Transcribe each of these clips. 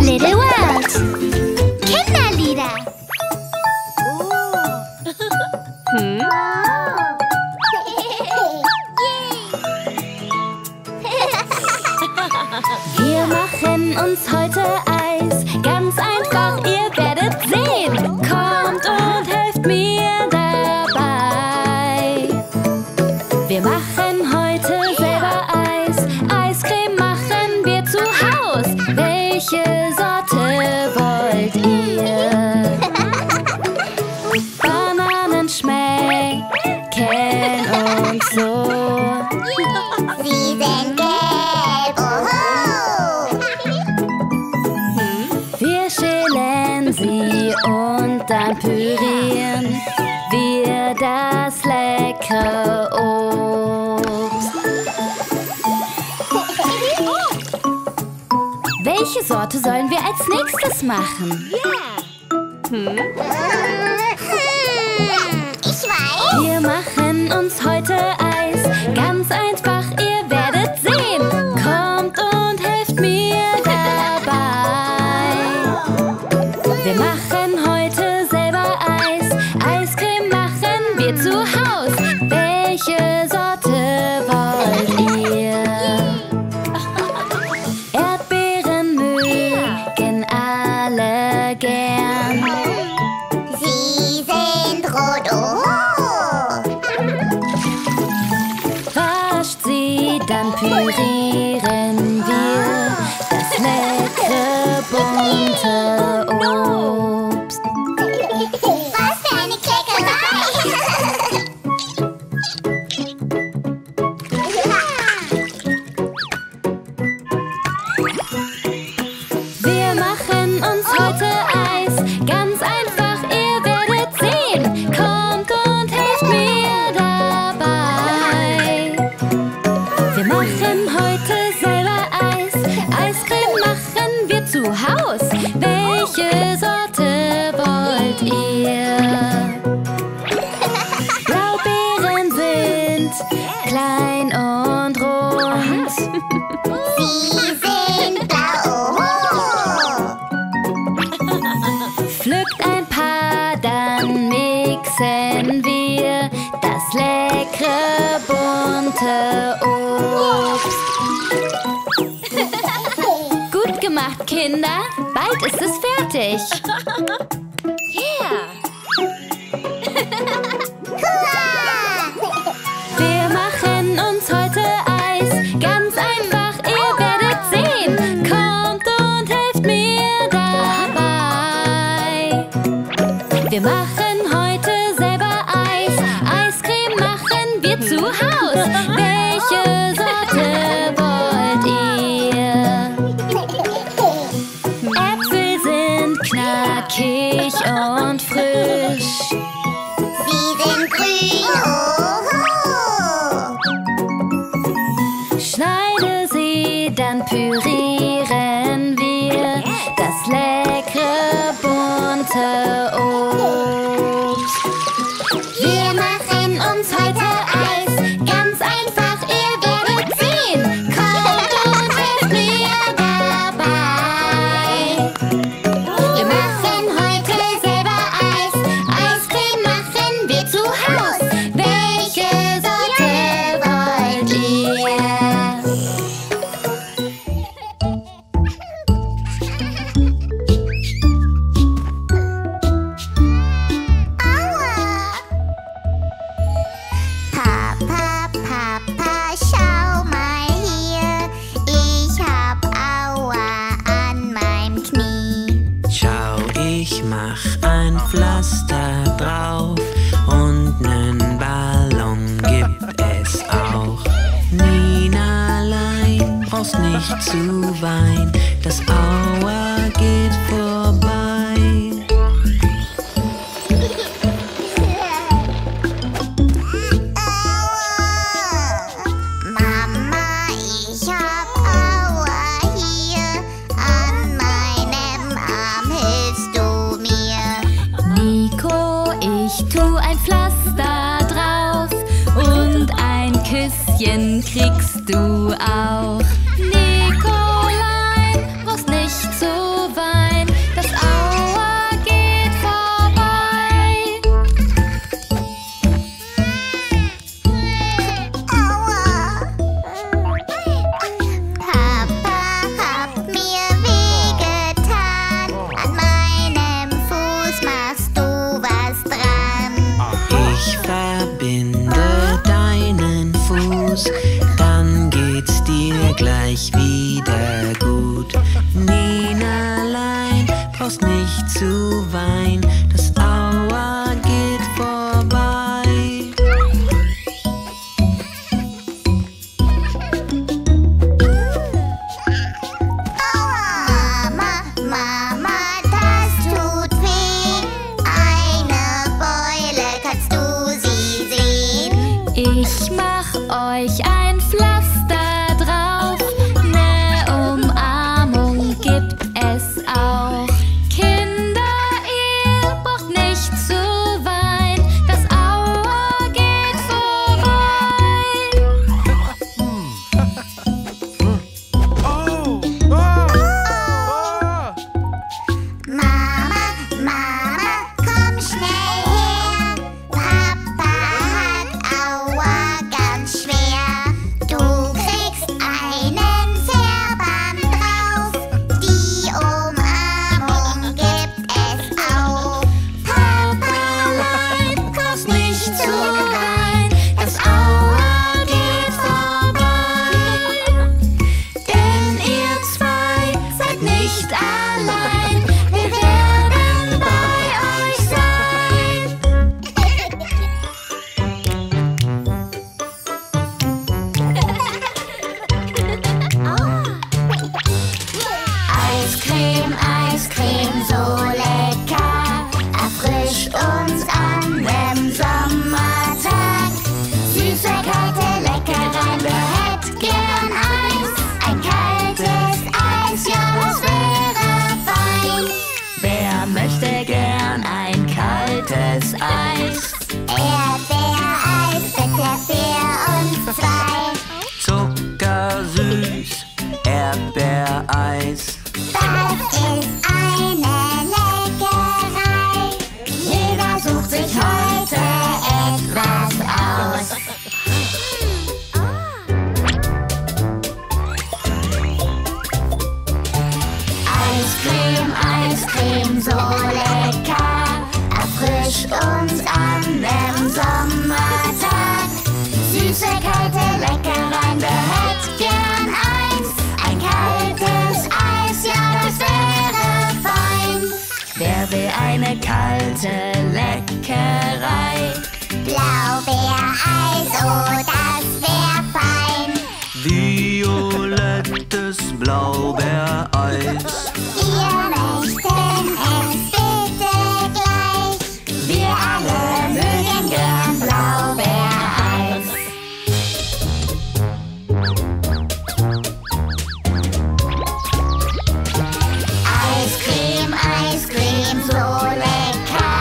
Little World. Kinderlieder. Oh. Wir machen uns heute Eis. Ganz einfach, ihr werdet sehen. Kommt und helft mir dabei. Wir machen heute selber Eis. Eiscreme machen wir zu Haus. Welche Sorte wollt ihr? Bananen schmecken und so. Sie sind gelb. Oho. Wir schälen sie und dann pürieren wir das leckere Obst. Welche Sorte sollen wir als nächstes machen? Ich weiß. Wir machen uns heute Eis. Ganz einfach, ihr werdet sehen. Kommt und helft mir dabei. Wir machen heute selber Eis. Eiscreme machen wir zu Haus. Welche Sorte wollt ihr? Erdbeeren mögen alle gern. Sie sind rot, oho. Wascht sie, dann pürieren wir das leckere, bunte Obst. Was für eine Kleckerei! Wir machen uns heute Eis, ganz einfach. Haus. Welche Sorte wollt ihr? Blaubeeren sind klein und rund. Sie sind blau. Pflückt ein paar, dann mixen wir das leckere, bunte Obst. Macht Kinder, bald ist es fertig. Wir machen uns heute Eis, ganz einfach, ihr werdet sehen. Kommt und helft mir dabei. Wir machen heute selber Eis, Eiscreme machen wir zu Haus. Welche Sorte wollt ihr? Knackig und frisch. Sie sind grün, oho. Schneide sie, dann pürieren wir das leckere, bunte Obst. Wir machen uns heute Eis. Ganz einfach, ihr werdet sehen. Kommt und helft mir dabei. Nicht zu weinen, das Aua geht vorbei. Aua. Mama, ich hab Aua hier an meinem Arm, hilfst du mir? Nico, ich tu ein Pflaster drauf und ein Küsschen kriegst du auch. Nicolein, was nicht so. Eiscreme, Eiscreme, so lecker, erfrischt uns an dem Sommertag. Süße, kalte Leckereien, wir hätten gern Eis, ein kaltes Eis, ja, das wäre fein. Wer möchte gern ein kaltes Eis? Erdbeereis, bitte für uns zwei. Zuckersüß, Erdbeereis. Das ist eine Leckerei. Jeder sucht sich heute etwas aus. Eiscreme, Eiscreme, so lecker. Erfrischt uns an dem Sommertag. Süße, kalte Leckereien, wir hätten gern eins. Ein kaltes Eis, ja, das wäre fein. Wer will eine kalte Leckerei? Blaubeereis, oh, das wär fein. Violettes Blaubeereis. Wir möchten es bitte gleich. Wir alle mögen gern Blaubeereis. Eiscreme, Eiscreme, so lecker,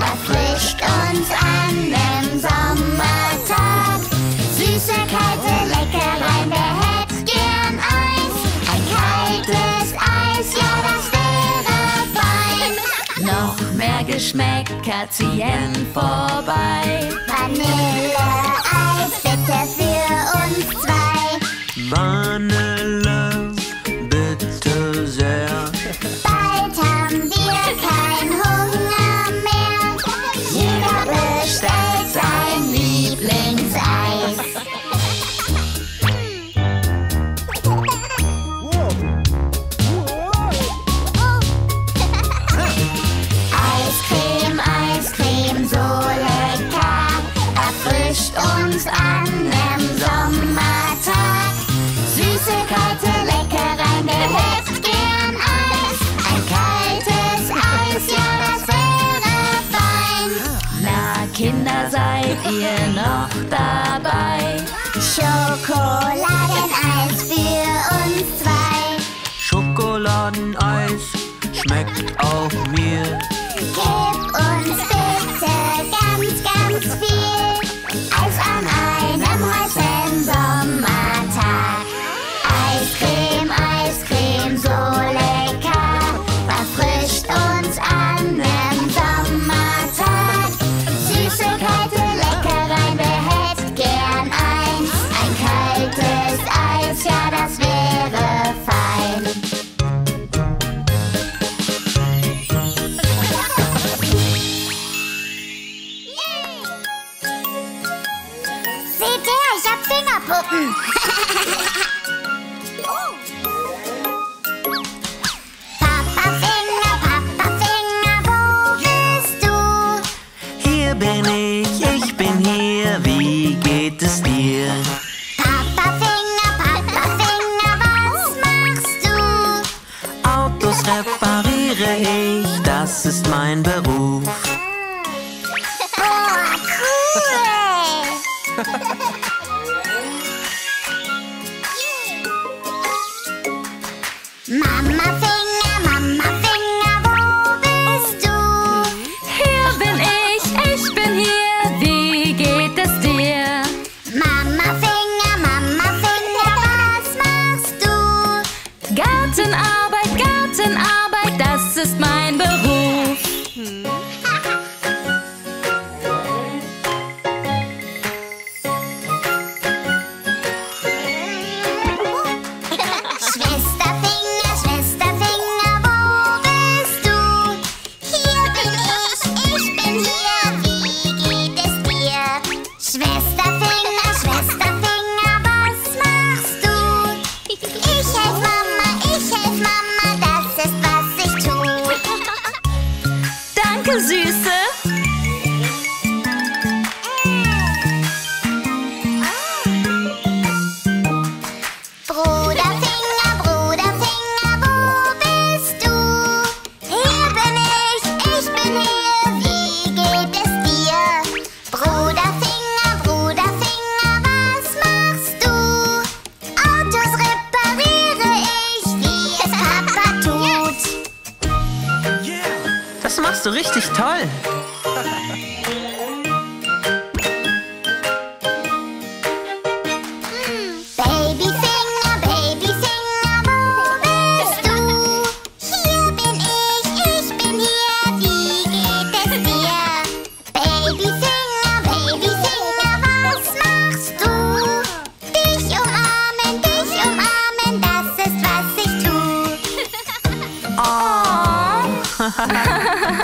erfrischt uns an dem Sommertag. Süße, kalte Leckereien, wir hätten gern eins. Ein kaltes Eis, ja, das wäre fein. Noch mehr Geschmäcker ziehen vorbei. Vanilleeis, bitte für uns zwei. Vanille, bitte sehr. Bald haben wir keinen Hunger mehr. Jeder bestellt sein Lieblingseis. Eiscreme, Eiscreme, so lecker, erfrischt uns an dem Sommertag. Süße, kalte Leckereien, wir hätten gern Eis. Ein kaltes Eis, ja, das wäre fein. Na, Kinder, seid ihr noch dabei? Schokoladeneis für uns zwei. Schokoladeneis schmeckt auch mir. Gib uns bitte ganz, ganz viel Eis an einem heißen Sommertag. Eiscreme, Eiscreme, so lecker, erfrischt uns an dem Sommertag. Süße, kalte Leckereien, wir hätten gern eins. Ein kaltes Eis, ja, das wäre fein. Seht her, ich hab Fingerpuppen. Papa Finger, wo bist du? Hier bin ich bin hier, wie geht es dir? Papa Finger, was machst du? Autos repariere ich, das ist mein Beruf. Boah, cool! Mama Finger, wo bist du? Hier bin ich bin hier, wie geht es dir? Mama Finger, was machst du? Gartenarbeit, das ist mein Beruf. Bruder Finger, wo bist warst du richtig toll. Let's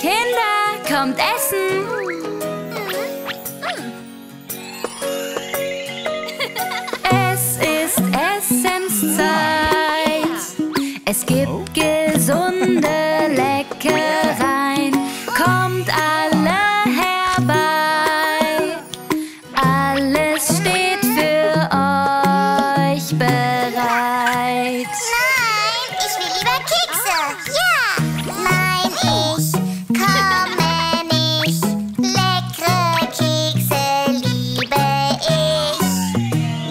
Kinder, kommt essen! Es ist Essenszeit. Es gibt gesunde Leckereien. Kommt alle herbei. Alles steht für euch bereit. Nein, ich will lieber Kekse. Ja! Nein, ich komme nicht. Leckere Kekse liebe ich.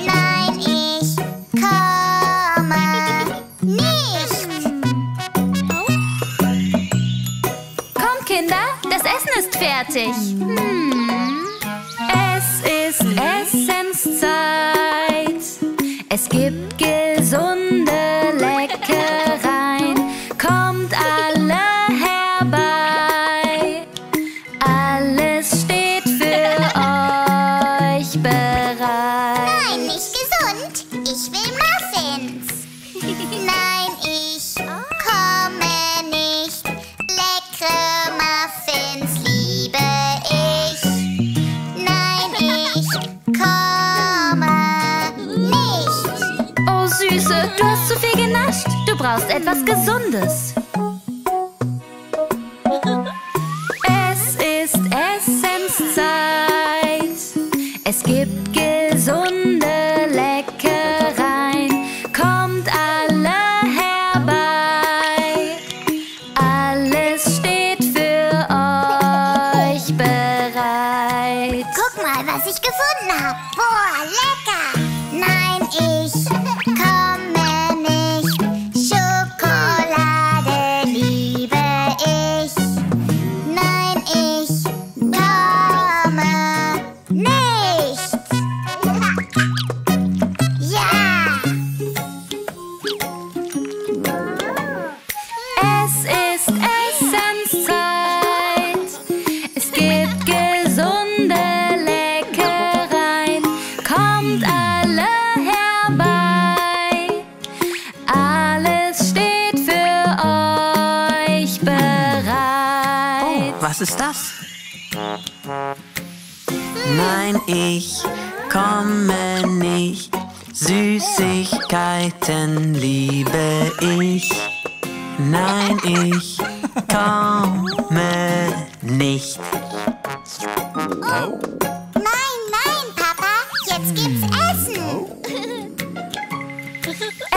Nein, ich komme nicht. Kommt, Kinder, das Essen ist fertig. Es ist Essenszeit. Es gibt gesunde Leckereien. Kommt alle herbei. Alles steht für euch bereit. Nein, nicht gesund. Ich will Muffins. Nein, ich komme nicht. Leckere Muffins liebe ich. Nein, ich komme nicht. Oh Süße, du hast zu viel genascht. Du brauchst etwas Gesundes. Es ist Essenszeit. Es gibt gesunde Leckereien. Kommt alle herbei. Alles steht für euch bereit. Guck mal, was ich gefunden habe. Boah, lecker! Nein, ich komme nicht. Schokolade liebe ich. Nein, ich komme nicht. Ja! Es ist Essenszeit. Es gibt gesunde Leckereien. Kommt alle herbei. Alles steht für euch bereit. Oh, was ist das? Nein, ich komme nicht. Süßigkeiten liebe ich. Nein, ich komme nicht. Oh. Nein, nein, Papa, jetzt gibt's Essen.